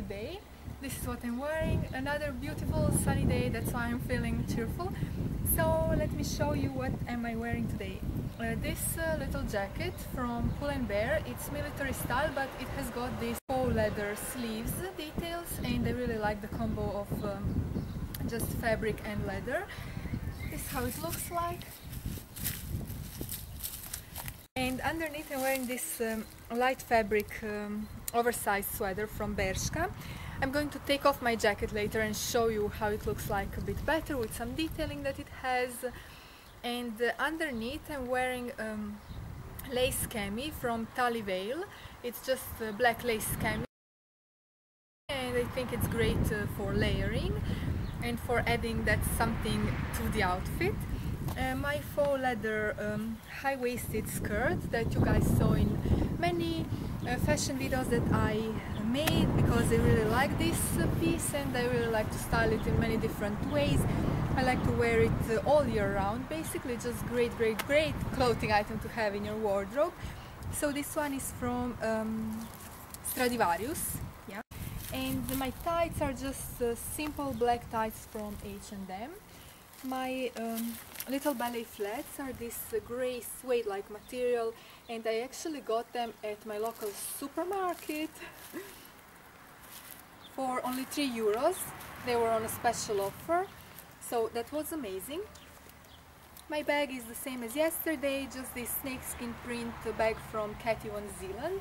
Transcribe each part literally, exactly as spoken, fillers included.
the day. This is what I'm wearing, another beautiful sunny day, that's why I'm feeling cheerful. So let me show you what am I wearing today. Uh, this uh, little jacket from Pull and Bear, it's military style but it has got these faux leather sleeves details, and I really like the combo of um, just fabric and leather. This is how it looks like. And underneath I'm wearing this um, light fabric um, oversized sweater from Bershka. I'm going to take off my jacket later and show you how it looks like a bit better with some detailing that it has. And uh, underneath I'm wearing um, lace cami from Tali Vale. It's just uh, black lace cami, and I think it's great uh, for layering and for adding that something to the outfit. Uh, my faux leather um, high-waisted skirt that you guys saw in many uh, fashion videos that I made, because I really like this piece and I really like to style it in many different ways. I like to wear it uh, all year round, basically. Just great, great, great clothing item to have in your wardrobe. So this one is from um, Stradivarius, yeah. And my tights are just uh, simple black tights from H and M. My um, little ballet flats are this uh, grey suede-like material, and I actually got them at my local supermarket for only three euros. They were on a special offer, so that was amazing. My bag is the same as yesterday, just this snakeskin print bag from Cathy von Zealand.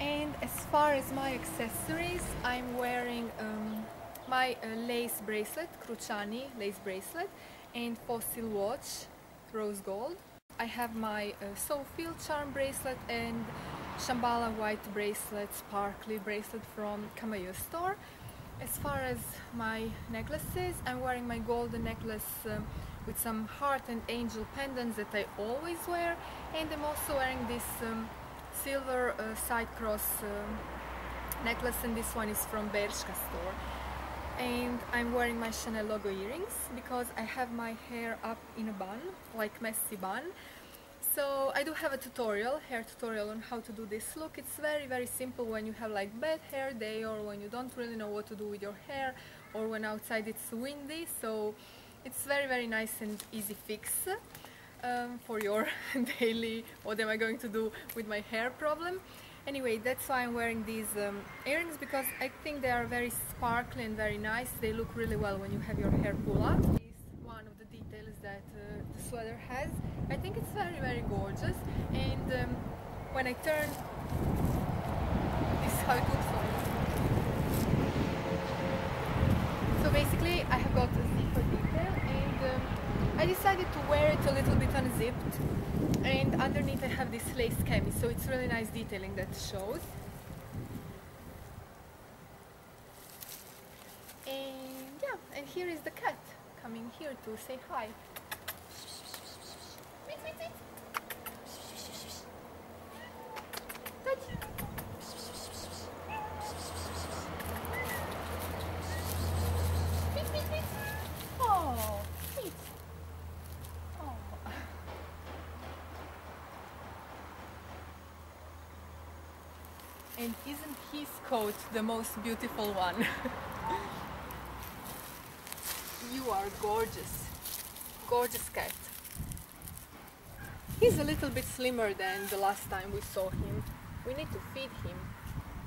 And as far as my accessories, I'm wearing um, my uh, lace bracelet, Cruciani lace bracelet, and Fossil watch, rose gold. I have my uh, Sofield charm bracelet and Shambhala white bracelet, sparkly bracelet from Kamayo store. As far as my necklaces, I'm wearing my golden necklace uh, with some heart and angel pendants that I always wear, and I'm also wearing this um, silver uh, side cross uh, necklace, and this one is from Bershka store. And I'm wearing my Chanel logo earrings because I have my hair up in a bun, like messy bun. So I do have a tutorial, hair tutorial, on how to do this look. It's very, very simple when you have like bad hair day, or when you don't really know what to do with your hair, or when outside it's windy. So it's very, very nice and easy fix um, for your daily what am I going to do with my hair problem. Anyway, that's why I'm wearing these um, earrings, because I think they are very sparkly and very nice. They look really well when you have your hair pull up. This is one of the details that uh, the sweater has. I think it's very, very gorgeous. And um, when I turn, this is how it looks like. So basically, I have got a zipper detail, and um, I decided to wear it a little bit unzipped, and underneath I have this lace cami, so it's really nice detailing that shows. And yeah, and here is the cat coming here to say hi. And isn't his coat the most beautiful one? You are gorgeous. Gorgeous cat. He's a little bit slimmer than the last time we saw him. We need to feed him.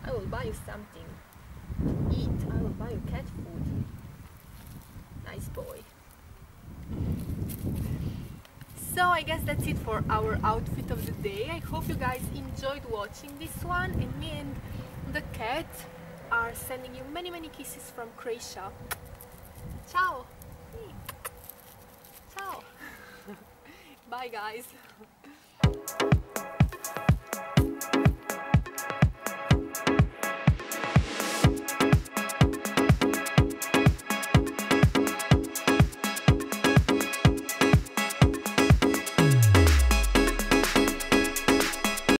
I will buy you something. Eat. I will buy you cat food. Nice boy. So I guess that's it for our outfit of the day. I hope you guys enjoyed watching this one, and me and the cat are sending you many many kisses from Croatia. Ciao! Ciao! Bye guys!